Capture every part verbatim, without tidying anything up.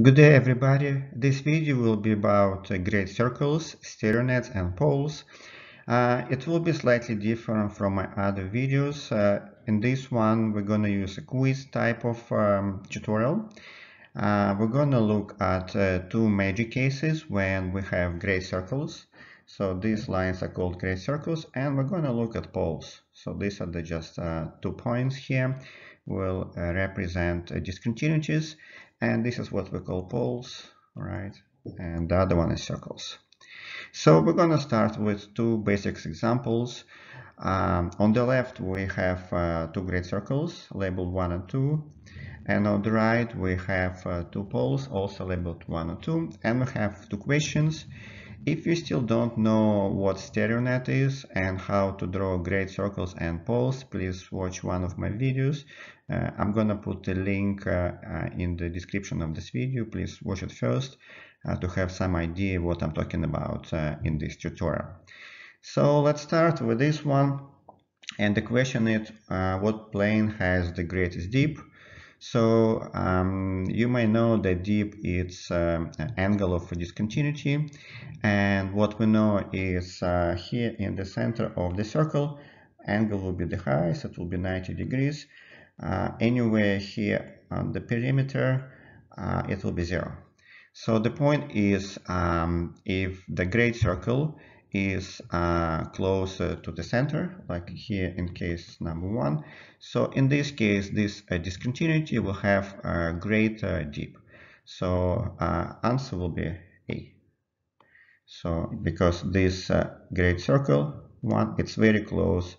Good day everybody. This video will be about great circles, stereonets and poles. Uh, it will be slightly different from my other videos. Uh, in this one we're going to use a quiz type of um, tutorial. Uh, we're going to look at uh, two major cases when we have great circles. So these lines are called great circles, and we're going to look at poles. So these are the just uh, two points here will uh, represent uh, discontinuities. And this is what we call poles, right? And the other one is circles. So we're going to start with two basic examples. Um, on the left, we have uh, two great circles, labeled one and two. And on the right, we have uh, two poles, also labeled one and two. And we have two questions. If you still don't know what StereoNet is and how to draw great circles and poles, please watch one of my videos. Uh, I'm gonna put the link uh, uh, in the description of this video. Please watch it first uh, to have some idea what I'm talking about uh, in this tutorial. So let's start with this one. And the question is, uh, what plane has the greatest dip? So um, you may know that dip is um, an angle of discontinuity, and what we know is uh, here in the center of the circle angle will be the highest, it will be ninety degrees. Uh, anywhere here on the perimeter uh, it will be zero. So the point is, um, if the great circle is uh, closer to the center, like here in case number one. So in this case, this uh, discontinuity will have a greater dip. So uh, answer will be A. So because this uh, great circle one, it's very close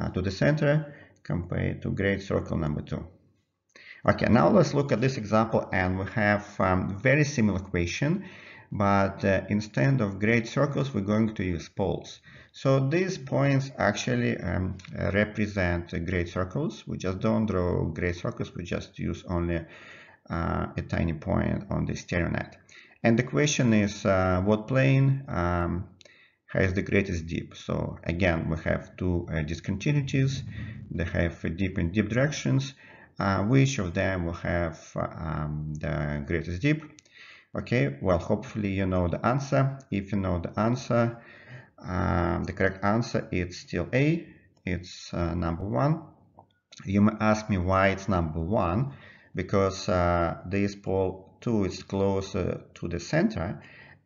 uh, to the center compared to great circle number two. Okay, now let's look at this example, and we have um, very similar question. But uh, instead of great circles, we're going to use poles. So these points actually um, represent great circles. We just don't draw great circles, we just use only uh, a tiny point on the StereoNet. And the question is, uh, what plane um, has the greatest dip? So again, we have two uh, discontinuities. They have a dip in dip directions. Uh, which of them will have uh, um, the greatest dip? Okay, well, hopefully you know the answer. If you know the answer, um, the correct answer is still A. It's uh, number one. You may ask me why it's number one, because uh, this pole two is closer to the center,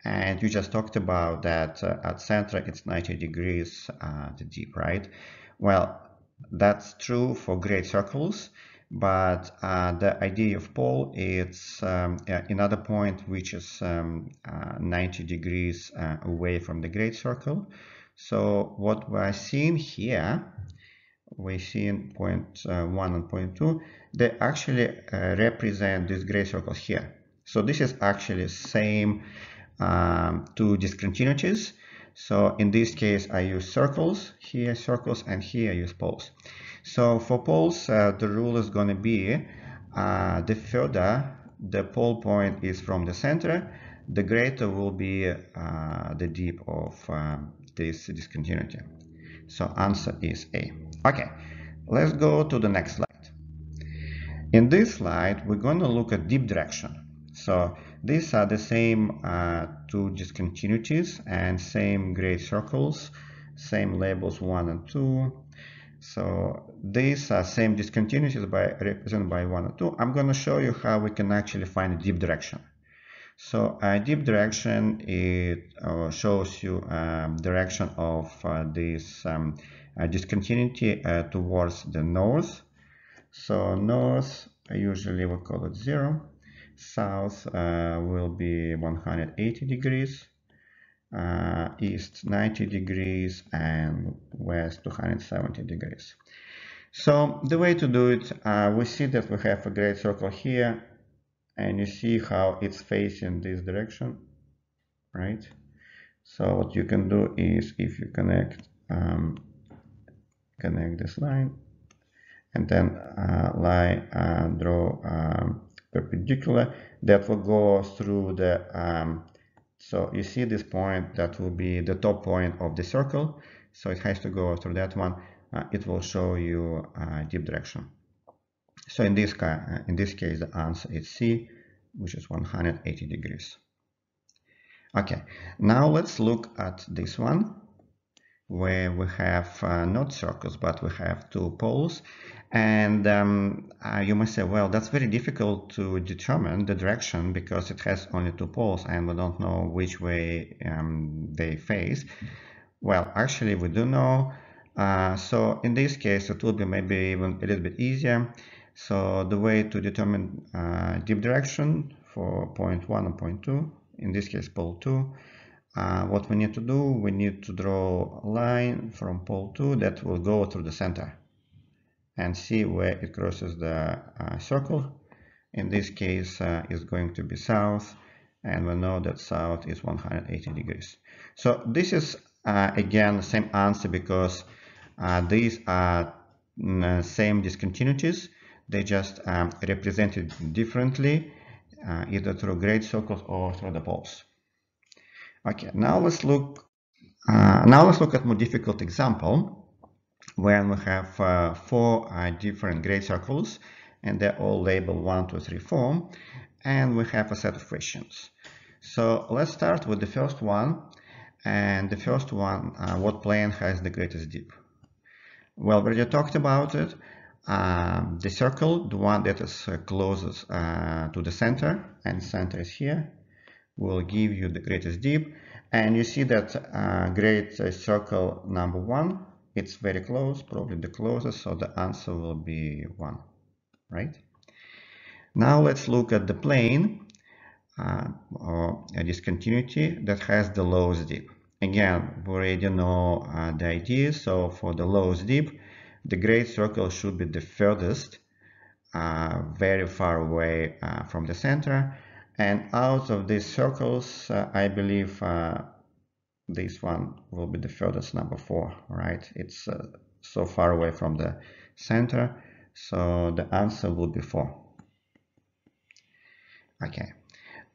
and you just talked about that uh, at center it's ninety degrees uh, the dip, right? Well, that's true for great circles. But uh, the idea of pole is um, another point which is um, uh, ninety degrees uh, away from the great circle. So what we're seeing here, we're seeing point uh, one and point two, they actually uh, represent these great circles here. So this is actually same um, two discontinuities. So in this case, I use circles, here circles, and here I use poles. So for poles, uh, the rule is going to be uh, the further the pole point is from the center, the greater will be uh, the dip of uh, this discontinuity. So answer is A. Okay, let's go to the next slide. In this slide, we're going to look at dip direction. So these are the same uh, two discontinuities and same great circles, same labels one and two. So these are same discontinuities by represented by one and two. I'm going to show you how we can actually find a dip direction. So a dip direction, it uh, shows you um, direction of uh, this um, uh, discontinuity uh, towards the north. So north usually we call it zero. South uh, will be one hundred eighty degrees, uh, east ninety degrees, and west two hundred seventy degrees. So the way to do it, uh, we see that we have a great circle here, and you see how it's facing this direction, right? So what you can do is, if you connect um, connect this line and then uh, line uh, draw um, perpendicular that will go through the um, so you see this point, that will be the top point of the circle, so it has to go through that one. Uh, it will show you uh, dip direction. So in this, uh, in this case the answer is C. which is one hundred eighty degrees. Okay, now let's look at this one, where we have uh, not circles, but we have two poles. And um, uh, you might say, well, that's very difficult to determine the direction because it has only two poles and we don't know which way um, they face. Well, actually we do know. Uh, so in this case, it will be maybe even a little bit easier. So the way to determine uh, dip direction for point one and point two, in this case pole two, uh, what we need to do, we need to draw a line from pole two that will go through the center and see where it crosses the uh, circle. In this case, uh, it's going to be south, and we know that south is one hundred eighty degrees. So this is uh, again the same answer because uh, these are mm, same discontinuities. They just um, represented differently, uh, either through great circles or through the poles. Okay, now let's look. Uh, now let's look at more difficult example, where we have uh, four uh, different great circles, and they're all labeled one, two, three, four, and we have a set of questions. So let's start with the first one, and the first one: uh, what plane has the greatest dip? Well, we already talked about it. Uh, the circle, the one that is uh, closest uh, to the center, and center is here, will give you the greatest dip. And you see that uh, great uh, circle number one, it's very close, probably the closest, so the answer will be one, right? Now let's look at the plane uh, or a discontinuity that has the lowest dip. Again, we already know uh, the idea, so for the lowest dip, the great circle should be the furthest, uh, very far away uh, from the center. And out of these circles, uh, I believe uh, this one will be the furthest, number four, right? It's uh, so far away from the center, so the answer will be four. Okay,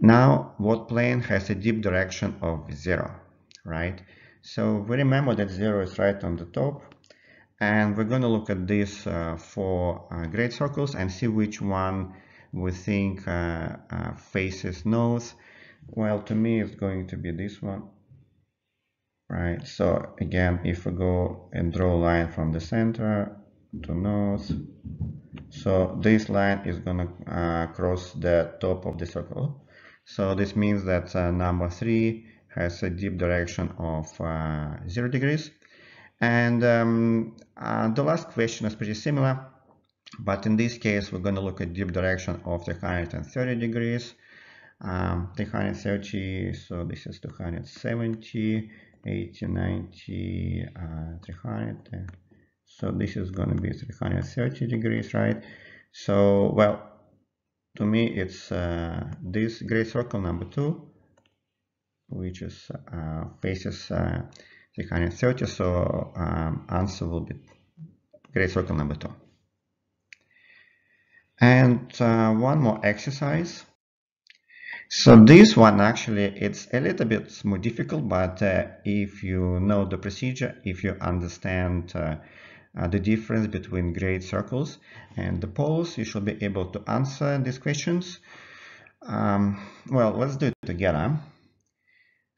now what plane has a dip direction of zero, right? So we remember that zero is right on the top. And we're going to look at these uh, four uh, great circles and see which one we think uh, uh, faces north. Well, to me, it's going to be this one, right? So again, if we go and draw a line from the center to north, so this line is going to uh, cross the top of the circle. So this means that uh, number three has a dip direction of uh, zero degrees. And um, uh, the last question is pretty similar, but in this case we're going to look at dip direction of three hundred thirty degrees, um, three hundred thirty, so this is two hundred seventy, eighty, ninety, uh, three hundred, so this is going to be three hundred thirty degrees, right? So, well, to me it's uh, this great circle number two, which is uh, faces uh, three hundred thirty, so um, answer will be great circle number two. And uh, one more exercise. So this one actually it's a little bit more difficult, but uh, if you know the procedure, if you understand uh, uh, the difference between great circles and the poles, you should be able to answer these questions. Um, well, let's do it together.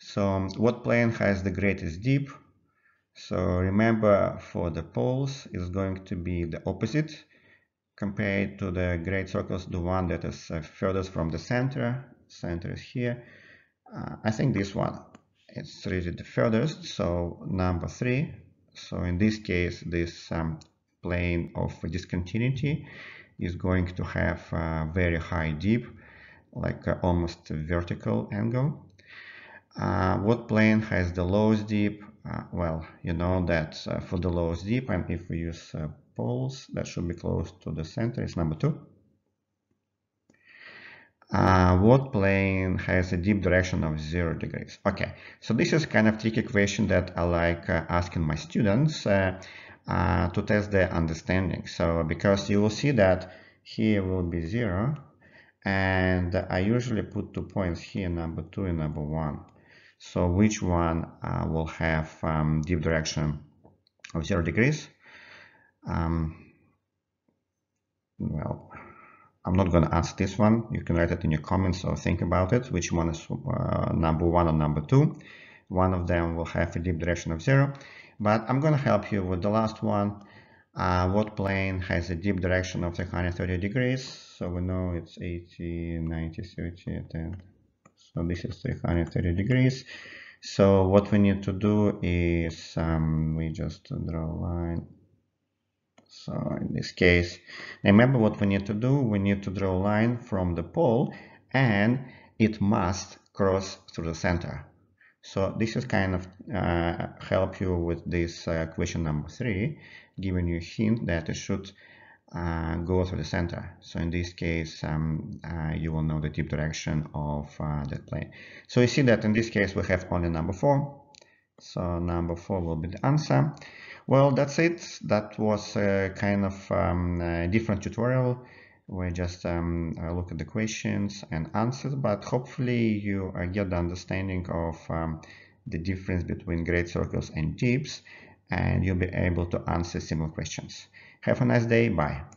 So what plane has the greatest dip? So remember, for the poles is going to be the opposite compared to the great circles, the one that is furthest from the center. Center is here. Uh, I think this one, it's really the furthest, so number three. So in this case, this um, plane of discontinuity is going to have a very high dip, like uh, almost a vertical angle. Uh, what plane has the lowest dip? Uh, well, you know that uh, for the lowest dip, and if we use uh, poles, that should be close to the center, it's number two. Uh, what plane has a dip direction of zero degrees? Okay, so this is kind of tricky question that I like uh, asking my students uh, uh, to test their understanding. So, because you will see that here will be zero, and I usually put two points here, number two and number one. So which one uh, will have um, dip direction of zero degrees? Um, well, I'm not going to answer this one. You can write it in your comments or think about it, which one is uh, number one or number two. One of them will have a dip direction of zero, but I'm going to help you with the last one. Uh, what plane has a dip direction of three hundred thirty degrees? So we know it's eighty, ninety, thirty, ten. So this is three hundred thirty degrees. So what we need to do is um, we just draw a line. So in this case, remember what we need to do, we need to draw a line from the pole and it must cross through the center. So this is kind of uh, help you with this uh, question number three, giving you a hint that it should uh, go through the center. So in this case, um, uh, you will know the dip direction of uh, that plane. So you see that in this case, we have only number four. So number four will be the answer. Well, that's it. That was a kind of um, a different tutorial. We just um, look at the questions and answers, but hopefully you get the understanding of um, the difference between grade circles and dips, and you'll be able to answer similar questions. Have a nice day. Bye.